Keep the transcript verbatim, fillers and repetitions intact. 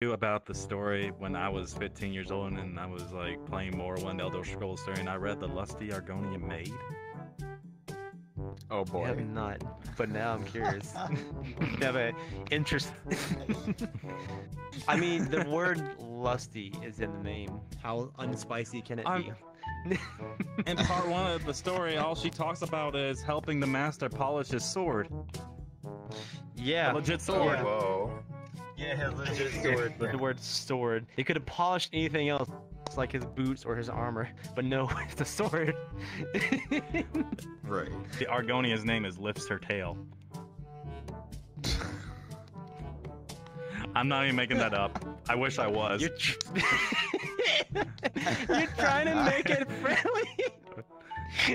knew about the story when I was fifteen years old and I was like playing Morrowind, Elder Scrolls three, and I read the Lusty Argonian Maid. Oh boy. I have not, but now I'm curious. You have an interest. I mean, the word lusty is in the name. How unspicy can it I'm... be? In part one of the story, all she talks about is helping the master polish his sword. Yeah. A legit sword. Yeah. Whoa. Yeah, legit sword. But the word sword. They could have polished anything else, like his boots or his armor, but no, it's the sword. Right. The Argonian's name is Lifts Her Tail. I'm not even making that up. I wish I was. You're, tr You're trying to make it friendly.